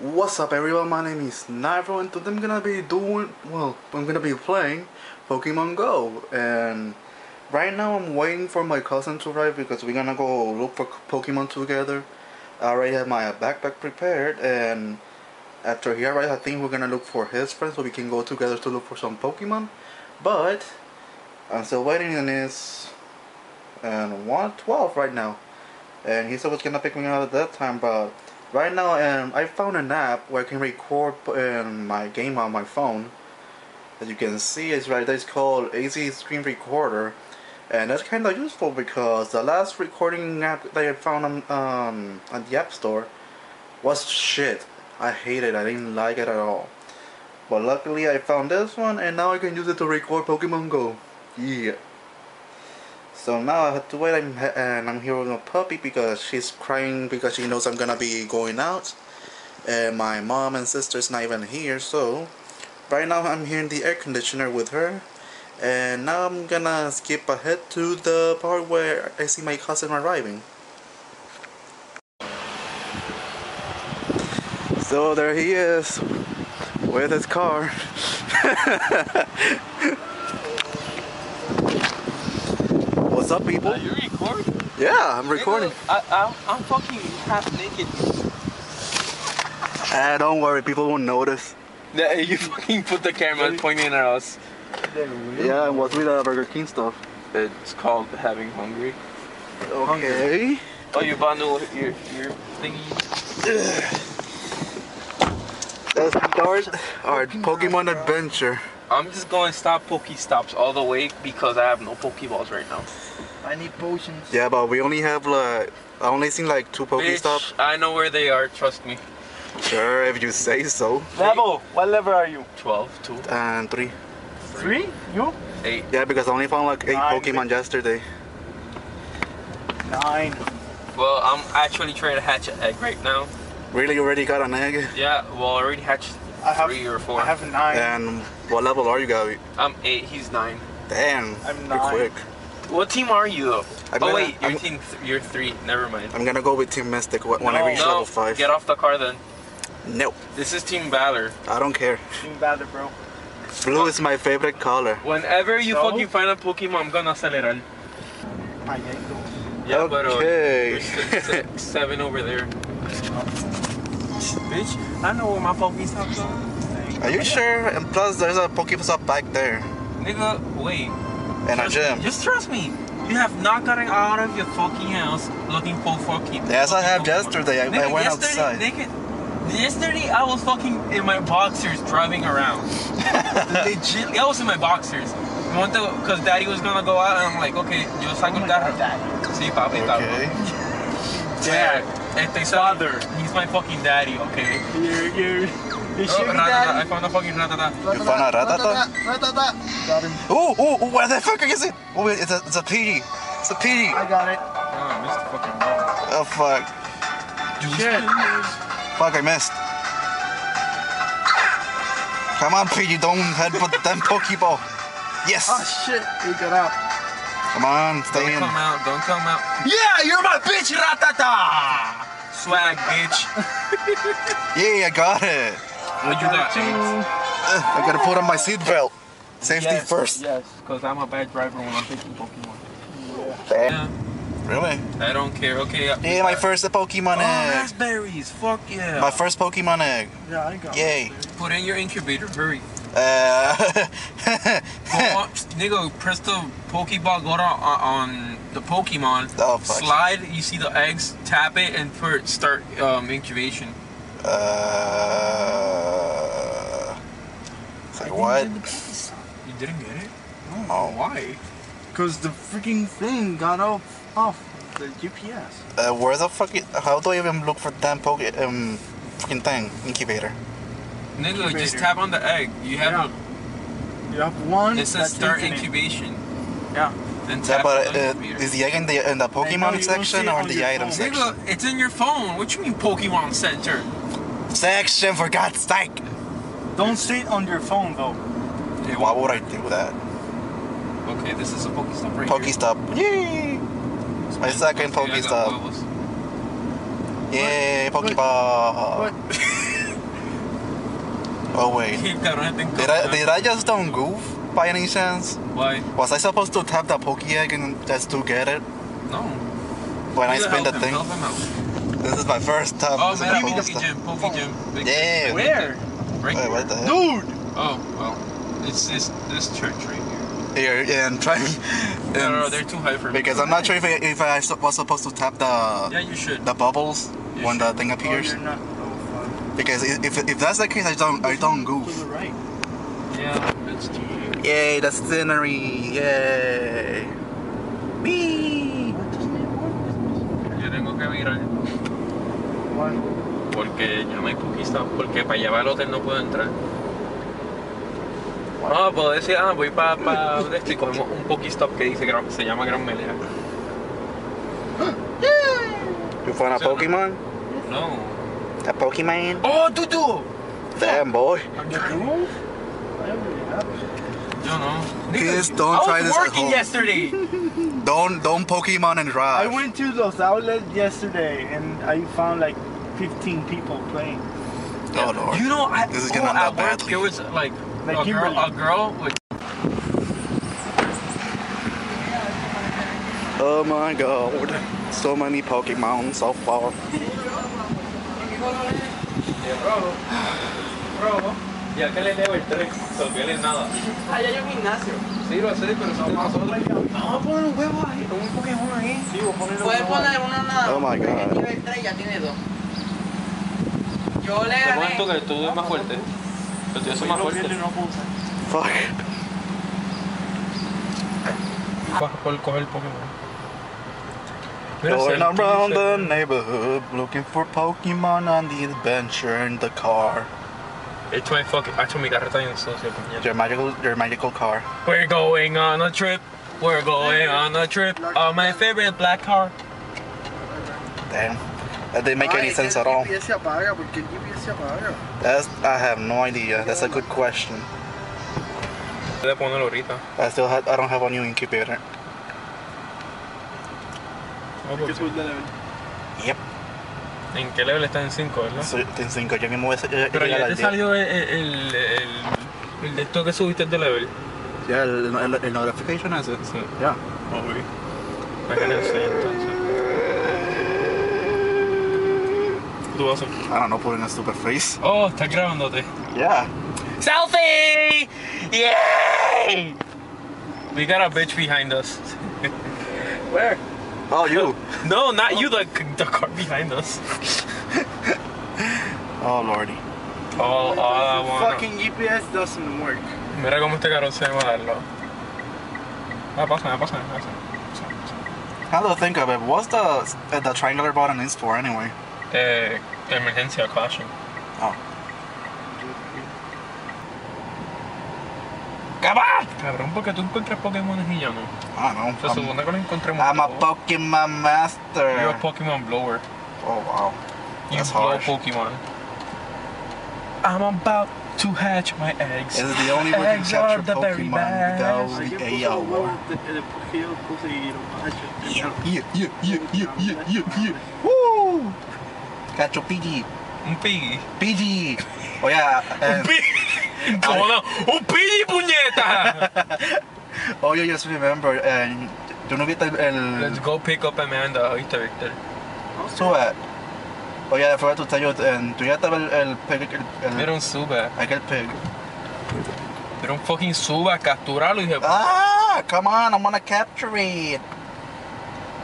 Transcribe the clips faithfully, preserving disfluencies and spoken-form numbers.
What's up everyone, my name is Navro and today I'm gonna be doing, well, I'm gonna be playing Pokemon Go. And right now I'm waiting for my cousin to arrive because we're gonna go look for Pokemon together. I already have my backpack prepared, and after he arrives I think we're gonna look for his friends so we can go together to look for some Pokemon. But I'm still waiting, and it's and one twelve right now, and he said was gonna pick me up at that time, but right now, um, I found an app where I can record um, my game on my phone. As you can see, it's right there. It's called A Z Screen Recorder, and that's kind of useful because the last recording app that I found on um, on the App Store was shit. I hated it. I didn't like it at all. But luckily, I found this one, and now I can use it to record Pokemon Go. Yeah. So now I have to wait, I'm, and I'm here with my puppy because she's crying because she knows I'm gonna be going out, and my mom and sister's not even here. So right now I'm here in the air conditioner with her, and now I'm gonna skip ahead to the part where I see my cousin arriving. So there he is with his car. What's up, people? Are you recording? Yeah, I'm recording. I, I'm, I'm fucking half naked. Ah, don't worry, people won't notice. Yeah, you fucking put the camera pointing at us. Yeah, and what's with the Burger King stuff? It's called having hungry. Okay. Oh, you bundle your, your thingy. Let's start our Pokemon adventure. I'm just going to stop Pokestops all the way because I have no Pokeballs right now. I need potions. Yeah, but we only have like, I only seen like two Pokestops. Bitch, I know where they are, trust me. Sure, if you say so. Level, what level are you? twelve, two. And three. three? You? eight. Yeah, because I only found like eight Nine. Pokemon yesterday. nine. Well, I'm actually trying to hatch an egg right now. Really, you already got an egg? Yeah, well, I already hatched I have, three or four. I have nine. And what level are you, Gabby? I'm eight. He's nine. Damn. I'm nine. You're quick. What team are you, though? I'm oh gonna, wait, you're team. Th you're three. Never mind. I'm gonna go with Team Mystic when no, I reach no. level five. Get off the car then. Nope. This is Team Valor. I don't care. Team Valor, bro. Blue is my favorite color. Whenever you so? fucking find a Pokemon, I'm gonna sell it. I ain't going. Yeah, okay. but uh, there's six, six, seven over there. Bitch, I know where my Pokestop's are. Are you sure? And plus, there's a Pokestop back there. Nigga, wait. And a gym. Me. Just trust me. You have not gotten out of your fucking house looking for fucking. Yes, I have yesterday. I, nigga, I went yesterday, outside. Nigga, yesterday, I was fucking in my boxers driving around. Legit, I was in my boxers. Because daddy was gonna go out, and I'm like, okay, yo saco carro. Sí, papi, cabrón. Dad, yeah. Father. He's my fucking daddy, okay? You're, you're, you're oh, Rattata. I found a fucking Rattata. Rattata. You found a Rattata? Rattata. Got him. Oh, oh, oh, where the fuck is it? Oh, it's a, it's a Pidgey. It's a Pidgey. I got it. Oh, I missed the fucking ball. Oh, fuck. Shit. Fuck, I missed. Come on, Pidgey, don't headbutt that Pokeball. Yes. Oh, shit. We got out. Come on, stay don't in. Don't come out, don't come out. Yeah, you're my bitch, Rattata! Swag, bitch. Yeah, I got it. What you got? Uh, I gotta put on my seatbelt. Safety yes, first. Yes, because I'm a bad driver when I'm picking Pokemon. Yeah. yeah. Really? I don't care, okay. Yeah, hey, my first Pokemon oh, egg. Raspberries, fuck yeah. My first Pokemon egg. Yeah, I got it. Yay. Put in your incubator, hurry. Uh, go on, nigga, press the Pokeball, go to, uh, on the Pokemon, oh, slide, you see the eggs, tap it, and put start um, incubation. Uh, it's like, what? You didn't get it? No. Oh, why? Because the freaking thing got off, off the U P S. Uh, where the fuck is, how do I even look for damn poke, um, freaking thing, incubator? Nigga, incubator. Just tap on the egg. You have yeah. a... You have one. It says start incubation. It. Yeah. Then tap yeah, but on the uh, incubator. Is the egg in the, in the Pokemon section or the item phone. section? Nigga, it's in your phone. What you mean Pokemon Center? Section, for God's sake. Don't see it on your phone, though. Hey, why would I do that? Okay, this is a Pokestop right Pokestop. here. Yay! It's my second Pokestop. Yay, Pokeball. What? Oh wait. Did I did I just don't goof by any chance? Why? Was I supposed to tap the Poke Egg and just to get it? No. When I spin the thing. This is my first time. Oh man, Poke Gym, Poke Gym. Yeah. Where? Right here. Wait, what the heck? Dude. Oh well, it's this this church right here. Here, yeah, and trying. And no, no, no, they're too high for me. Because I'm not sure if I, if I was supposed to tap the. Yeah, you should. The bubbles you when should. the thing appears. Oh, you're not. Oh, because if if that's the case, I don't I don't goof. To the right. Yeah, it's too big. Yay, the scenery! Yay! Wee! Yo tengo que mirar. Why? Porque ya no hay Pokestop. Porque para llevar al hotel no puedo entrar. No, puedo decir, ah, voy para pa, esto y cogemos un Pokestop que dice que se llama Gran Melea. You found a Pokemon? No. A Pokemon? Oh, Tutu! Damn, boy. Yo no. Please don't try this at home. I was working yesterday. Don't, don't Pokemon and drive. I went to Los Outlets yesterday and I found like fifteen people playing. Oh, Lord. You know, I, this is gonna end up badly. It was like... Like a, girl, a girl with. Oh my god. So many Pokemon so far. Y acá le leo el tres, so que le nada. Allá hay un gimnasio. Sí, lo hace, pero son más otros. Vamos a poner un huevo ahí, un Pokémon ahí. Sí, voy a poner un huevo. Puedes poner uno nada. Oh my god. El nivel tres ya tiene dos. Yo le gané. ¿Cuánto que tú eres más fuerte? Pero yo soy más fuerte. Fuck. Por coger Pokémon. Going around the neighborhood looking for Pokemon on the adventure in the car. It's my fucking. Actually, mi carro está bien sucio. Your magical, your magical car. We're going on a trip. We're going on a trip. Oh, my favorite black car. Damn. That didn't make any sense at all. That's, I have no idea. That's a good question. I still have, I don't have a new incubator. Yep. ¿En qué level está en cinco, verdad? Sí, en cinco. Yo mismo voy a llegar al diez. Pero ya te salió el, el, el, el de esto que subiste de level. Ya, el, el, el notification hace. Sí. Ya. Obvio. Para que no sé entonces. I don't know, putting a stupid face. Oh, está grabándote. Yeah. Selfie! Yay! We got a bitch behind us. Where? Oh, you. No, not oh. you, the, the car behind us. Oh, lordy. Oh, all I want. Fucking G P S doesn't work. Mira cómo este carro se va a darlo. Ah, pasa, pasa, pasa. How do I think of it? What's the, the triangular button is for anyway? Eh, emergencia, caution. Oh. ¡Cabá! Cabrón, ¿por qué tú encuentras Pokémon y yo no? Ah, no. Se supone que lo encontremos. I'm a Pokémon master. You're a Pokémon blower. Oh, wow. That's you blow harsh. Pokémon. I'm about to hatch my eggs. This is the only way to capture the Pokémon without the A O. Yeah, yeah, yeah, yeah, yeah, yeah, yeah, yeah. Woo! Catch a Pidgey. Un Pidgey. Pidgey. Oh yeah. Um, un ¿Cómo no? Un Pidgey, puñeta. Oh, you just remember. And you know, el... Let's go pick up Amanda. Oíste, Victor. Zubat. Oh yeah, I forgot to tell you. Um, tú ya estabas el, el pig. Era un Zubat. Aquel pig. Era un fucking Zubat. Capturarlo y dije. Ah, come on. I wanna capture it.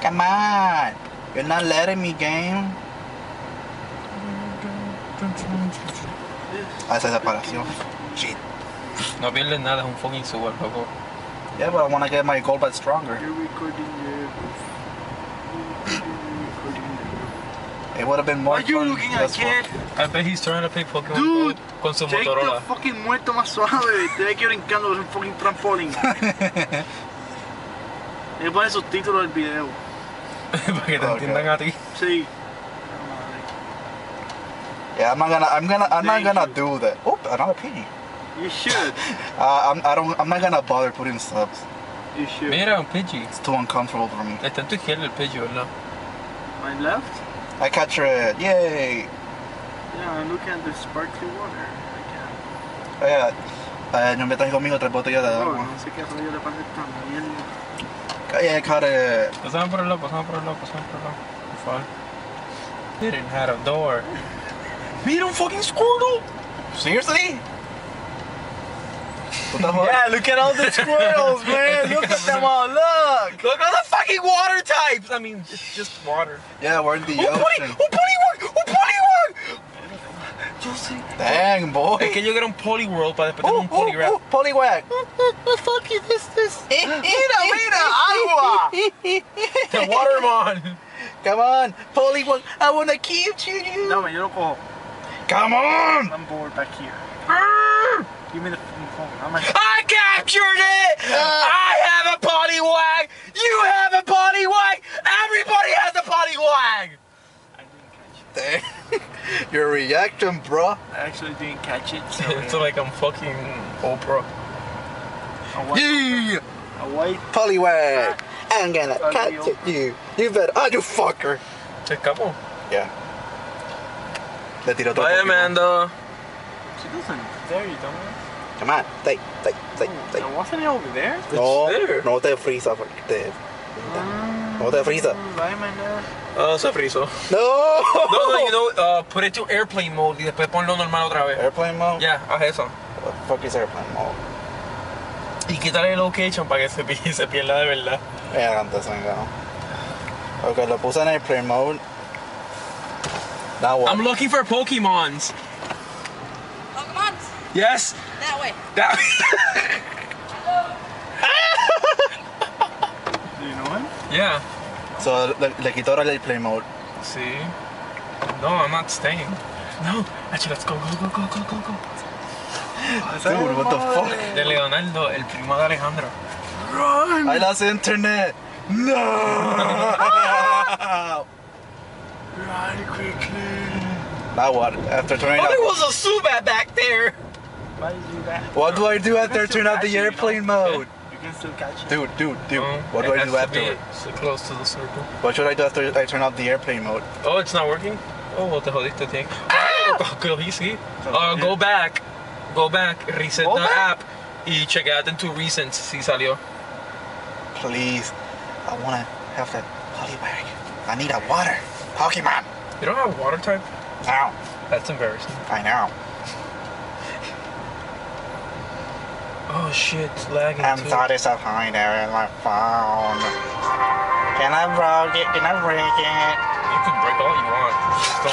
Come on. You're not letting me, game. Ah, esa separación. Shit. No pierdes nada, es un fucking super, loco. Yeah, but I want to get my gold, but stronger. You're recording your... It would have been more Why fun. Are you looking at kid? I bet he's trying to play Pokemon Dude, Go con su take Motorola. The fucking muerto más suave. Te ve que brincando es un fucking trampolín. Él pone esos títulos del video. Para que te oh, entiendan God. a ti. Sí. Yeah, I'm not gonna. I'm gonna. I'm Thank not gonna you. do that. Oh, another Pidgey. You should. uh, I'm. I don't. I'm not gonna bother putting subs. You should. Mira, un Pidgey. It's too uncomfortable for me. Está en tu izquierda el Pidgey, ¿verdad? My left. I capture it. Yay. Yeah, I look at the sparkly water. I can. Oiga, eh, no me traje conmigo tres botellas de agua. No sé qué rollo le pasa esta mierda. Calla, care. Pasamos por el lado, pasamos por el lado, pasamos por el lado. Por favor. They didn't have a door. We don't fucking Squirtle! Seriously? What the fuck? Yeah, look at all the squirrels, man! Look at them all, look! Look at all the fucking water types! I mean, it's just water. Yeah, we're in the oh, ocean. Poli oh, Poliwag! Oh, Poliwag! Yo sé. Dang, boy! Es que yo quiero un Poliwag para después tener un Poliwag. Oh, Poliwag! What the fuck is this? this? Mira, mira, agua! The watermelon! Come on, Poliwag, I wanna keep you! No, man, yo no cojo. Come on! I'm bored back here. Give me the phone. I'm like, I captured it! Uh, I have a Poliwag! You have a Poliwag! Everybody has a Poliwag! I didn't catch it. Dang. Your reaction, bro. I actually didn't catch it. So it's yeah. Like I'm fucking Oprah. A white, yeah! A white Poliwag! I'm gonna capture you. You better. Oh, you fucker! A couple? Yeah. Le tiró todo. Bye, Amanda. She doesn't dare, you dumbass. Come on, take, take, take, take. No, wasn't it over there? No, there. No te frisa, te... Um, no te frisa. Bye, Amanda. Uh, se friso. No! No, no, you know, uh, put it to airplane mode y después ponlo normal otra vez. Airplane mode? Yeah, haz eso. What the fuck is airplane mode? Y quítale el location para que se, se pierda de verdad. Yeah, antes, venga. Ok, lo puse en airplane mode. That one. I'm looking for Pokemons. Pokemons? Yes. That way. That way. Do you know him? Yeah. So le, le quitó ahora el play mode. Sí. No, I'm not staying. No. Actually, let's go, go, go, go, go, go, go. Dude, what the fuck? De Leonardo, el primo de Alejandro. Run! I lost internet. No. Run quickly. That one. After turning. Oh, there was a Zubat back there. Why do that? What do I do after I turn out the airplane mode? You can still catch it. Dude, dude, dude. Um, what do I do after it? So close to the circle. What should I do after I turn out the airplane mode? Oh, it's not working. Oh, what the hell is the thing? Ah! Uh, go back. Go back. Reset go the back? app. Y check out into recent. Si salió. Please. I wanna have that Poliwag. I need a water. Pokemon! You don't have water type? No. That's embarrassing. I know. Oh shit, it's lagging I'm too. so disappointed in my phone. Can I break it? Can I break it?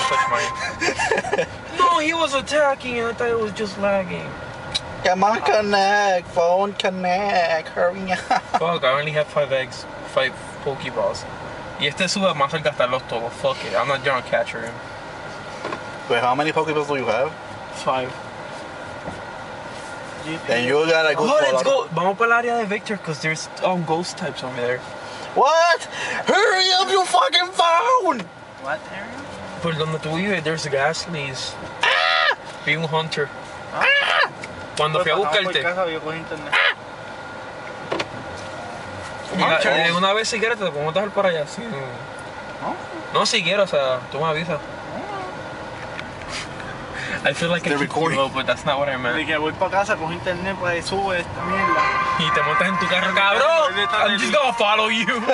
You can break all you want. Just don't touch mine. No, he was attacking and I thought it was just lagging. Come on, connect. Phone, connect. Hurry up. Fuck, I only have five eggs. Five Pokeballs. Y este Zubat más gastarlos todos. Fuck it, I'm not gonna capture him. Wait, how many Pokeballs do you have? Five. Then you gotta go. Oh, let's go. Vamos para el área de Victor, cause there's um, ghost types over there. What? Hurry up, you fucking phone! What area? Por donde tú vives, there's a gas lease. Ah! Be un hunter. Ah! Ah! Cuando fui a buscarte. Mira, una vez si quieres te podemos dejar para allá, sí. No, no si quieres, o sea, tú me avisas. I feel like it's recording, but that's not what I meant. Que voy para casa con internet para sube esta mierda. Y te montas en tu carro, cabrón. I'm just gonna follow you.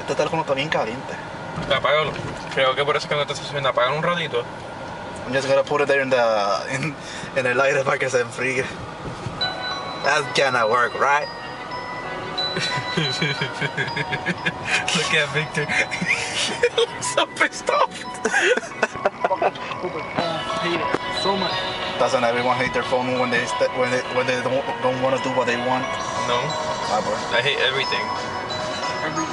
Este teléfono está bien caliente. Apágalo. Creo que por eso que no te sucede. Apágalo un ratito. I'm just gonna put it there in the in in the lighter para que se enfríe. That's gonna work, right? Look at Victor. He looks so pissed off. I hate it so much. Doesn't everyone hate their phone when they when they when they don't don't want to do what they want? No. I hate everything. Every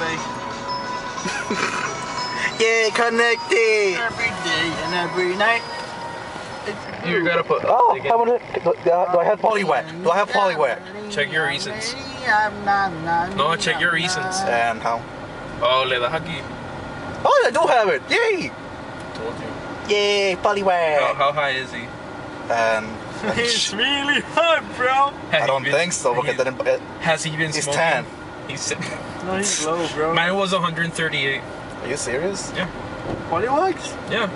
day. Yeah, connected. Every day and every night. You gotta put. Oh, I wanna, do, do I have Poliwag? Do I have Poliwag? Check your reasons. No, check your reasons. And how? Oh, le das aquí. Oh, I do have it. Yay! Told you. Yay, Poliwag. How, how high is he? Um, he's really high, bro. Has I don't been, think so. Because then it, has he been? He's smoking? ten. He's. No, he's low, bro. Mine was one hundred thirty-eight. Are you serious? Yeah. Poliwags? Yeah.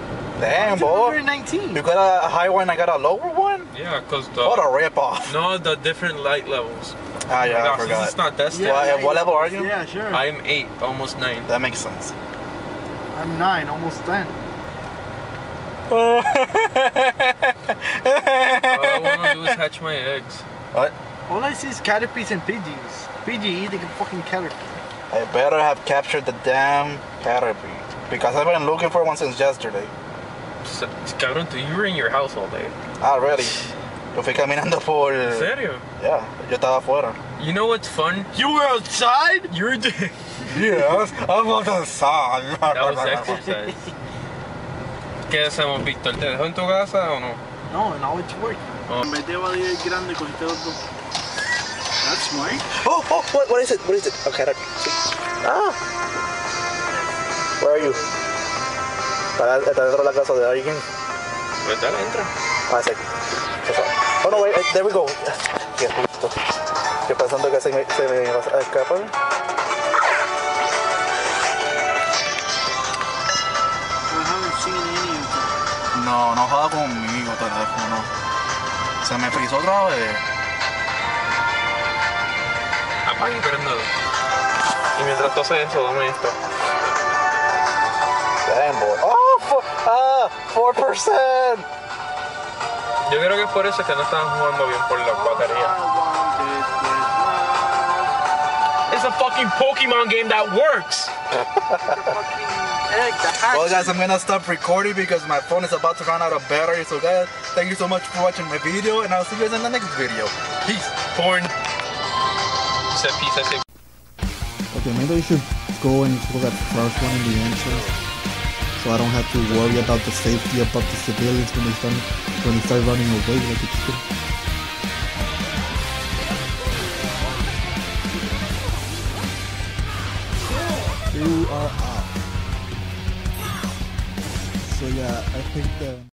Damn, bro. nineteen. You got a high one, I got a lower one? Yeah, because the... What a ripoff. No, the different light levels. Ah, yeah, now, I forgot. It's not that yeah, well, yeah, what level are you? Yeah, sure. I'm eight, almost nine. That makes sense. I'm nine, almost ten. All I want to do is hatch my eggs. What? All I see is Caterpies and Pidgeys. Pidgey eating a fucking Caterpie. I better have captured the damn Caterpie, because I've been looking for one since yesterday. So, cabrón, you were in your house all day. Ah, really? Yo fui caminando por... ¿En serio? Yeah, yo estaba afuera. You know what's fun? You were outside? You were... Yes, I was outside. That was exercise. ¿Qué hacemos, Victor? ¿Te dejó en tu casa o no? No, now it's work. Oh. Me debo a ir grande con este otro. That's smart. Oh, oh, what, what is it? What is it? Okay, that... Ah! Where are you? Está dentro de la casa de alguien. Pues dale, entra. Ah, sí. Oh, no, wait, there we go. Qué justo. Yo pensando que se me, se me va a escapar. No, no joda conmigo, teléfono. Se me frizó otra vez. Apague y prendelo. Y mientras tú haces eso, dame esto. Damn, boy. Oh, four, ah, four percent. Yo creo que es por eso que no estaban jugando bien por la batería. It's a fucking Pokemon game that works. Well, guys, I'm gonna stop recording because my phone is about to run out of battery. So, guys, thank you so much for watching my video, and I'll see you guys in the next video. Peace. Porn. Except peace, I think. Okay, maybe you should go and put that first one in the entrance, so I don't have to worry about the safety about the civilians when they start when they start running away like it's good. You are out. So yeah, I think the